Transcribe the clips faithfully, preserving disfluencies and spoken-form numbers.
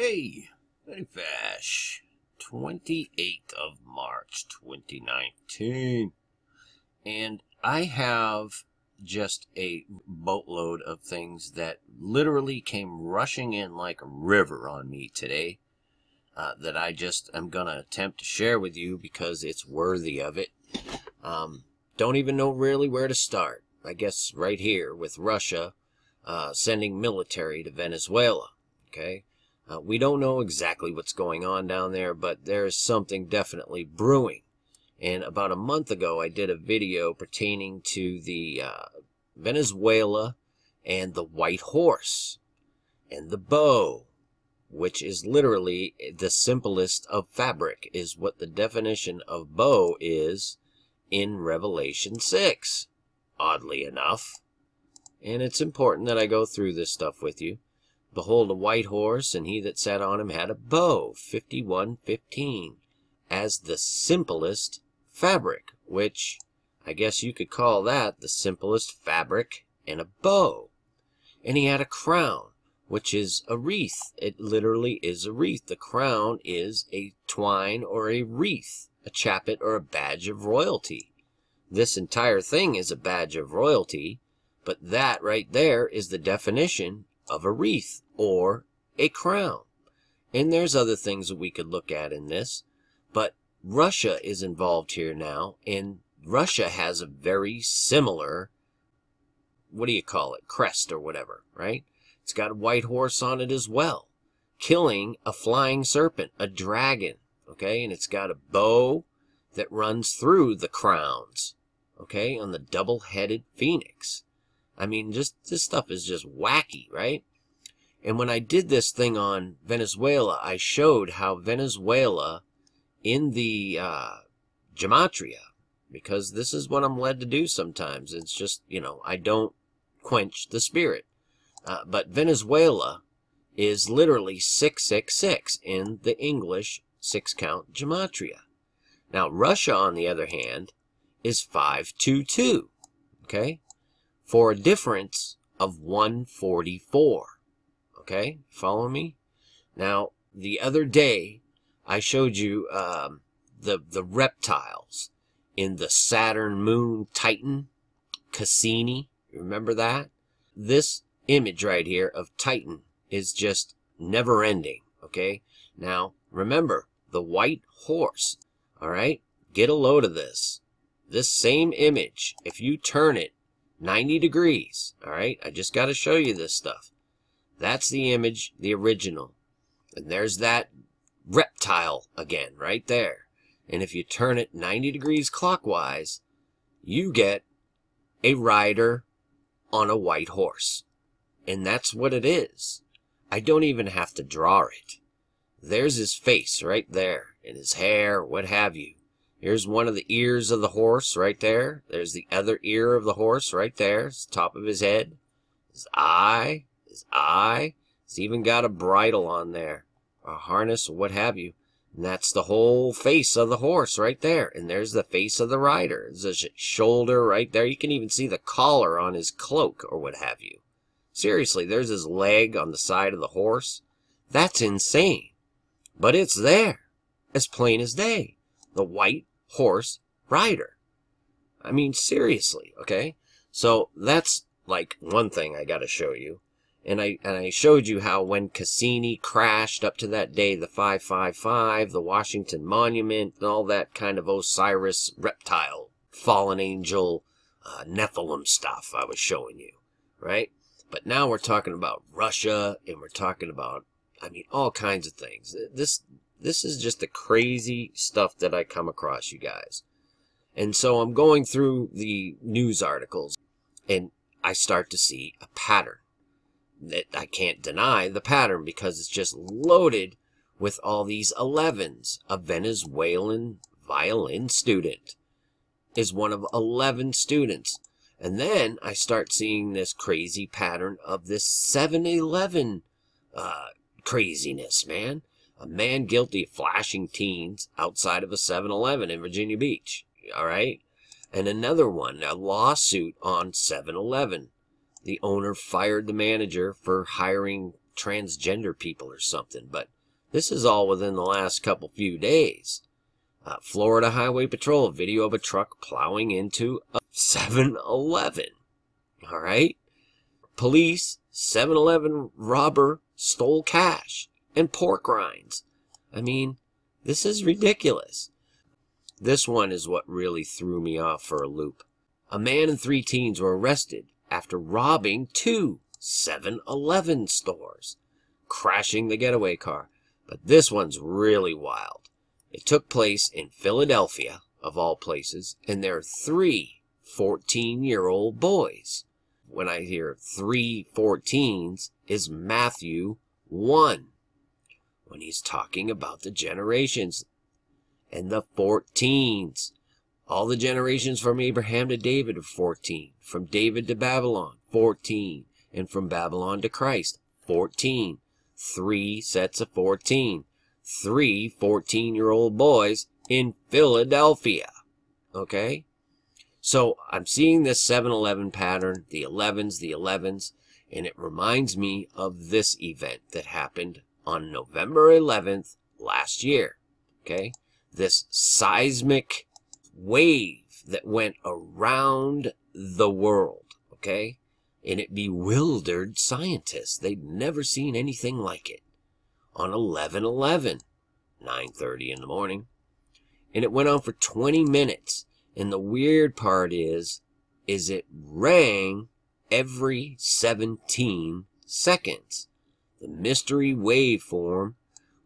Hey, Many Fish, twenty-eighth of March twenty nineteen, and I have just a boatload of things that literally came rushing in like a river on me today uh, that I just am going to attempt to share with you because it's worthy of it. Um, don't even know really where to start. I guess right here with Russia uh, sending military to Venezuela, okay? Uh, we don't know exactly what's going on down there, but there is something definitely brewing. And about a month ago, I did a video pertaining to the uh, Venezuela and the white horse and the bow, which is literally the simplest of fabric, is what the definition of bow is in Revelation six, oddly enough. And it's important that I go through this stuff with you. Behold, a white horse, and he that sat on him had a bow, fifty-one fifteen, as the simplest fabric, which I guess you could call that the simplest fabric and a bow. And he had a crown, which is a wreath. It literally is a wreath. The crown is a twine or a wreath, a chaplet or a badge of royalty. This entire thing is a badge of royalty, but that right there is the definition of a wreath or a crown. And there's other things that we could look at in this, but Russia is involved here now, and Russia has a very similar, what do you call it, crest or whatever, right? It's got a white horse on it as well, killing a flying serpent, a dragon, okay? And it's got a bow that runs through the crowns, okay, on the double-headed phoenix. I mean, just this stuff is just wacky, right? And when I did this thing on Venezuela, I showed how Venezuela in the uh, gematria, because this is what I'm led to do sometimes. It's just, you know, I don't quench the spirit. Uh, but Venezuela is literally six six six in the English six-count gematria. Now, Russia, on the other hand, is five two two, okay? For a difference of one forty-four. Okay, follow me? Now, the other day, I showed you um, the, the reptiles in the Saturn moon Titan, Cassini. Remember that? This image right here of Titan is just never-ending, okay? Now, remember, the white horse, all right? Get a load of this. This same image, if you turn it ninety degrees, all right? I just got to show you this stuff. That's the image, the original. And there's that reptile again, right there. And if you turn it ninety degrees clockwise, you get a rider on a white horse. And that's what it is. I don't even have to draw it. There's his face right there, and his hair, what have you. Here's one of the ears of the horse right there. There's the other ear of the horse right there. It's the top of his head. His eye. His eye. It's even got a bridle on there. A harness, what have you. And that's the whole face of the horse right there. And there's the face of the rider. There's his shoulder right there. You can even see the collar on his cloak or what have you. Seriously, there's his leg on the side of the horse. That's insane. But it's there. As plain as day. The white horse rider. I mean, seriously, okay? So that's like one thing I got to show you. And I and I showed you how when Cassini crashed up to that day, the five five five, the Washington Monument, and all that kind of Osiris reptile, fallen angel, uh, Nephilim stuff I was showing you, right? But now we're talking about Russia, and we're talking about, I mean, all kinds of things. This... This is just the crazy stuff that I come across, you guys. And so I'm going through the news articles, and I start to see a pattern. That I can't deny the pattern because it's just loaded with all these elevens. A Venezuelan violin student is one of eleven students. And then I start seeing this crazy pattern of this seven eleven uh, craziness, man. A man guilty of flashing teens outside of a seven eleven in Virginia Beach, all right? And another one, a lawsuit on seven eleven. The owner fired the manager for hiring transgender people or something, but this is all within the last couple few days. Uh, Florida Highway Patrol, video of a truck plowing into a seven eleven. All right? Police, seven eleven robber stole cash and pork rinds. I mean, this is ridiculous. This one is what really threw me off for a loop. A man and three teens were arrested after robbing two seven eleven stores, crashing the getaway car. But this one's really wild. It took place in Philadelphia, of all places, and there are three fourteen-year-old boys. When I hear three fourteens, is Matthew one, when he's talking about the generations and the fourteens. All the generations from Abraham to David are fourteen, from David to Babylon, fourteen, and from Babylon to Christ, fourteen. Three sets of fourteen. Three fourteen-year-old boys in Philadelphia. Okay? So I'm seeing this seven eleven pattern, the elevens, the elevens, and it reminds me of this event that happened on November eleventh last year. Okay? This seismic wave that went around the world, okay? And it bewildered scientists. They'd never seen anything like it. On eleven eleven, nine thirty in the morning. And it went on for twenty minutes. And the weird part is, is it rang every seventeen seconds. The mystery waveform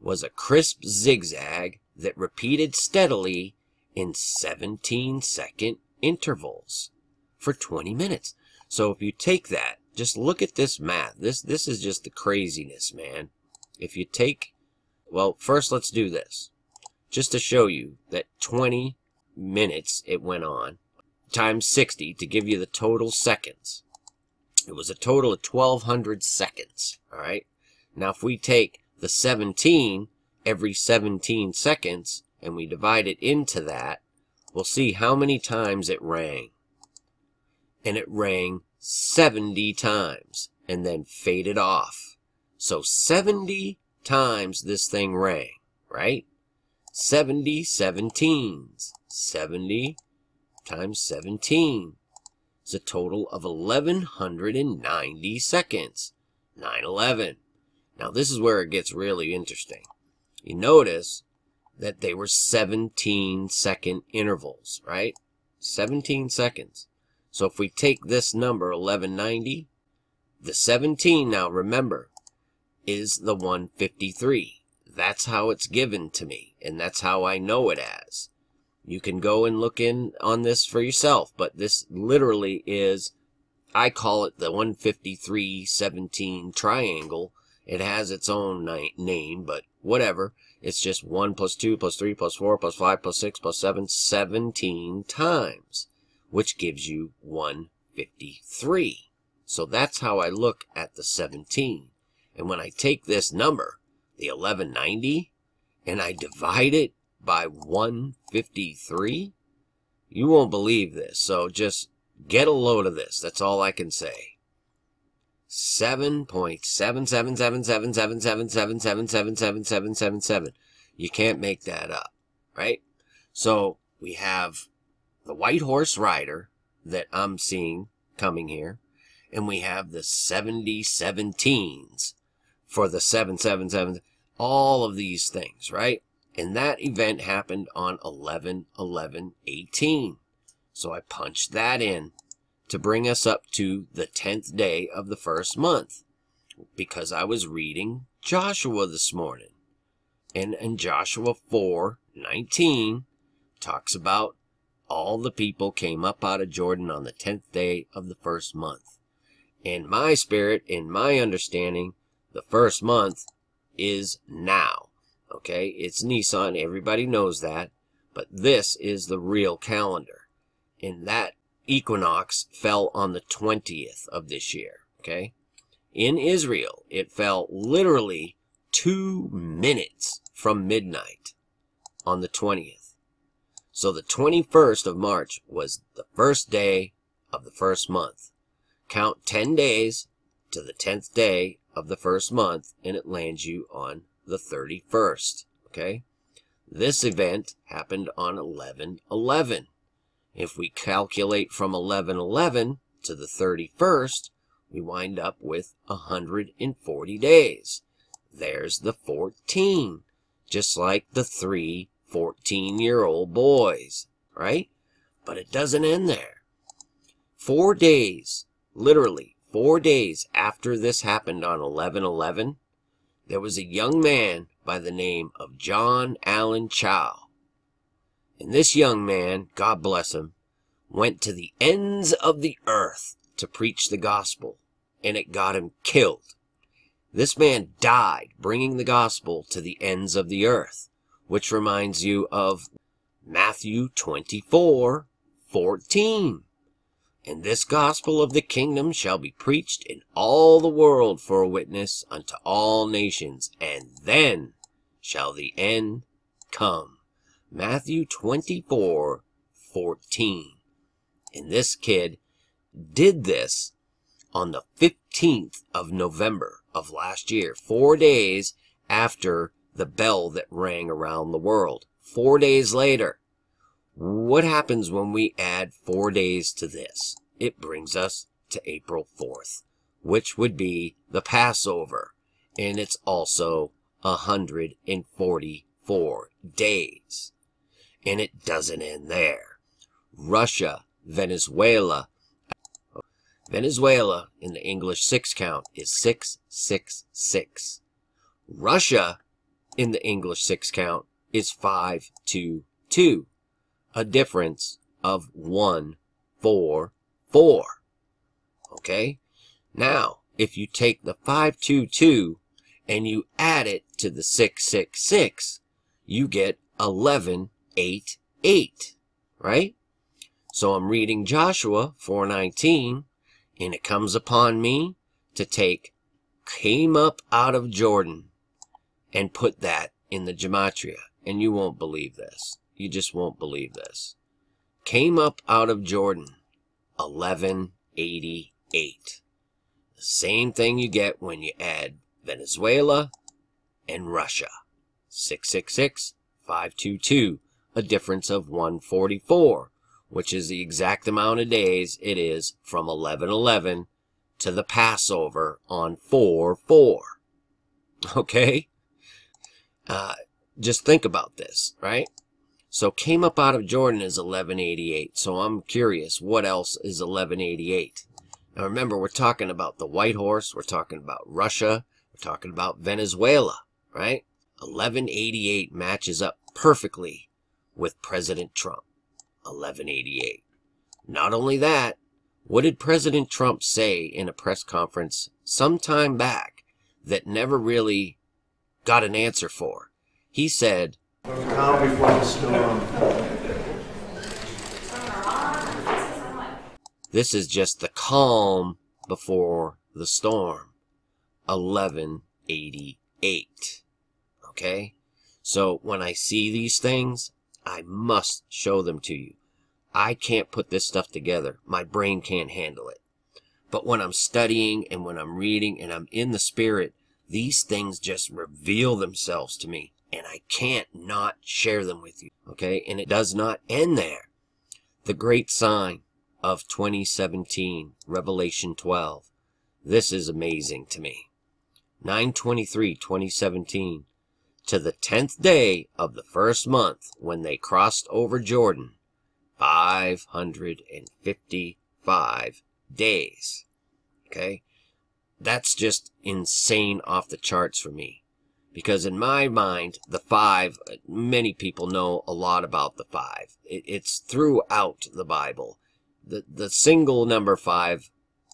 was a crisp zigzag that repeated steadily in seventeen second intervals for twenty minutes. So if you take that, just look at this math. This this is just the craziness, man. If you take, well, first let's do this. Just to show you that twenty minutes it went on, times sixty to give you the total seconds. It was a total of twelve hundred seconds, all right? Now if we take the seventeen every seventeen seconds and we divide it into that, we'll see how many times it rang. And it rang seventy times and then faded off. So seventy times this thing rang, right? seventy seventeens. seventy times seventeen is a total of eleven ninety seconds. nine eleven. Now this is where it gets really interesting. You notice that they were seventeen second intervals, right? seventeen seconds. So if we take this number, eleven ninety, the seventeen, now remember, is the one fifty-three. That's how it's given to me, and that's how I know it as. You can go and look in on this for yourself, but this literally is, I call it the one fifty-three seventeen triangle. It has its own name, but whatever. It's just one plus two plus three plus four plus five plus six plus seven, seventeen times. Which gives you one fifty-three. So that's how I look at the seventeen. And when I take this number, the eleven ninety, and I divide it by one fifty-three, you won't believe this. So just get a load of this. That's all I can say. seven point seven seven seven seven seven seven seven seven seven seven seven seven seven seven. You can't make that up, right? So we have the white horse rider that I'm seeing coming here, and we have the seventy seventeens for the seven seven seven, all of these things, right? And that event happened on eleven eleven eighteen. So I punched that in to bring us up to the tenth day of the first month, because I was reading Joshua this morning. And in Joshua four nineteen talks about all the people came up out of Jordan on the tenth day of the first month. In my spirit, in my understanding, the first month is now. Okay, it's Nisan, everybody knows that, but this is the real calendar. And that equinox fell on the twentieth of this year, okay? In Israel, it fell literally two minutes from midnight on the twentieth. So the twenty-first of March was the first day of the first month. Count ten days to the tenth day of the first month, and it lands you on the thirty-first, okay? This event happened on eleven eleven. If we calculate from eleven eleven to the thirty-first, we wind up with one hundred forty days. There's the fourteen, just like the three fourteen-year-old boys, right? But it doesn't end there. Four days, literally four days after this happened on eleven eleven, there was a young man by the name of John Allen Chau. And this young man, God bless him, went to the ends of the earth to preach the gospel, and it got him killed. This man died bringing the gospel to the ends of the earth, which reminds you of Matthew twenty-four fourteen. And this gospel of the kingdom shall be preached in all the world for a witness unto all nations, and then shall the end come. Matthew twenty-four fourteen. And this kid did this on the fifteenth of November of last year, four days after the bell that rang around the world. Four days later. What happens when we add four days to this? It brings us to April fourth, which would be the Passover, and it's also one hundred forty-four days. And it doesn't end there. Russia, Venezuela. Venezuela in the English six count is six six six. Russia in the English six count is five two two. A difference of one four four. Okay? Now, if you take the five two two and you add it to the six six six, you get eleven eighty-eight, right? So I'm reading Joshua four nineteen, and it comes upon me to take came up out of Jordan and put that in the gematria, and you won't believe this. You just won't believe this. Came up out of Jordan, eleven eighty-eight. The same thing you get when you add Venezuela and Russia. six six six, five two two, a difference of one forty-four, which is the exact amount of days it is from eleven eleven to the Passover on four four. Okay? Uh, just think about this, right? So came up out of Jordan is eleven eighty-eight. So I'm curious, what else is eleven eighty-eight? Now remember, we're talking about the white horse. We're talking about Russia. We're talking about Venezuela, right? eleven eighty-eight matches up perfectly with President Trump. eleven eighty-eight. Not only that, what did President Trump say in a press conference some time back that never really got an answer for? He said, "Calm before the storm." This is just the calm before the storm. eleven eighty-eight. Okay? So when I see these things, I must show them to you. I can't put this stuff together. My brain can't handle it. But when I'm studying and when I'm reading and I'm in the spirit, these things just reveal themselves to me. And I can't not share them with you, okay? And it does not end there. The great sign of twenty seventeen, Revelation twelve. This is amazing to me. nine twenty-three twenty seventeen. To the tenth day of the first month, when they crossed over Jordan, five hundred fifty-five days, okay? That's just insane off the charts for me. Because in my mind, the five, many people know a lot about the five. It, it's throughout the Bible. The, the single number five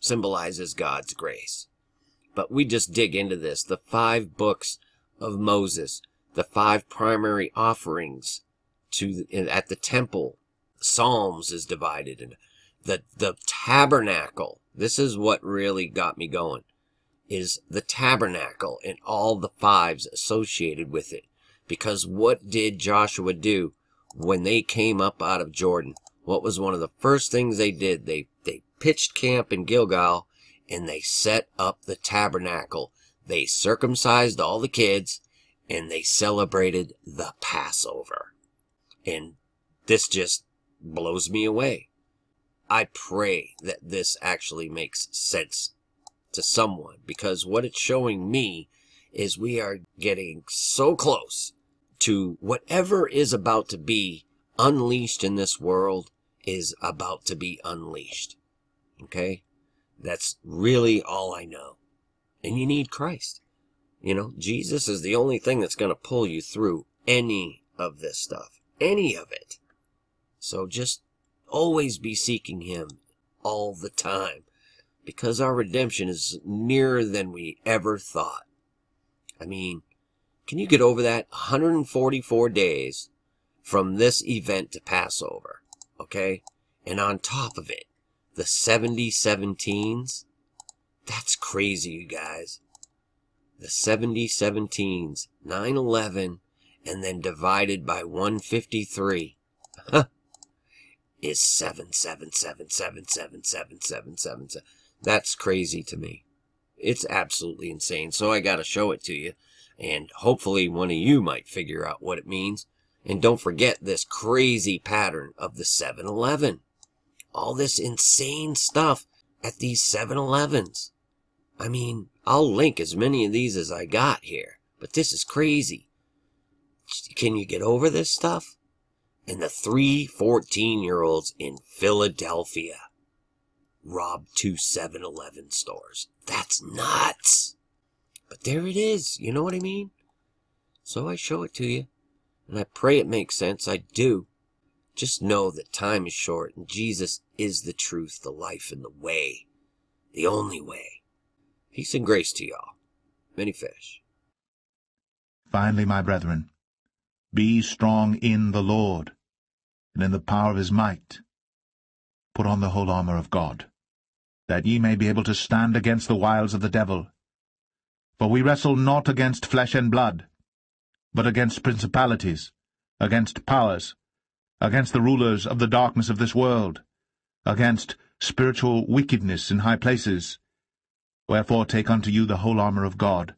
symbolizes God's grace. But we just dig into this. The five books of Moses, the five primary offerings to the, at the temple. Psalms is divided into the, the tabernacle. This is what really got me going. Is the tabernacle and all the fives associated with it. Because what did Joshua do when they came up out of Jordan? What was one of the first things they did? They, they pitched camp in Gilgal, and they set up the tabernacle. They circumcised all the kids, and they celebrated the Passover. And this just blows me away. I pray that this actually makes sense to someone, because what it's showing me is we are getting so close to whatever is about to be unleashed in this world is about to be unleashed. Okay? That's really all I know. And you need Christ. You know, Jesus is the only thing that's going to pull you through any of this stuff. Any of it. So just always be seeking him all the time, because our redemption is nearer than we ever thought. I mean, can you get over that? one hundred forty-four days from this event to Passover, okay? And on top of it, the seventy seventeens, that's crazy, you guys. The seventy seventeens, nine eleven, and then divided by one fifty-three, huh, is seven seven seven seven seven seven seven seven seven. That's crazy to me. It's absolutely insane. So I got to show it to you. And hopefully one of you might figure out what it means. And don't forget this crazy pattern of the seven eleven. All this insane stuff at these seven elevens. I mean, I'll link as many of these as I got here. But this is crazy. Can you get over this stuff? And the three fourteen-year-olds in Philadelphia robbed two seven eleven stores. That's nuts. But there it is. You know what I mean? So I show it to you. And I pray it makes sense. I do. Just know that time is short. And Jesus is the truth, the life, and the way. The only way. Peace and grace to y'all. Many Fish. Finally, my brethren, be strong in the Lord, and in the power of his might. Put on the whole armor of God, that ye may be able to stand against the wiles of the devil. For we wrestle not against flesh and blood, but against principalities, against powers, against the rulers of the darkness of this world, against spiritual wickedness in high places. Wherefore take unto you the whole armor of God,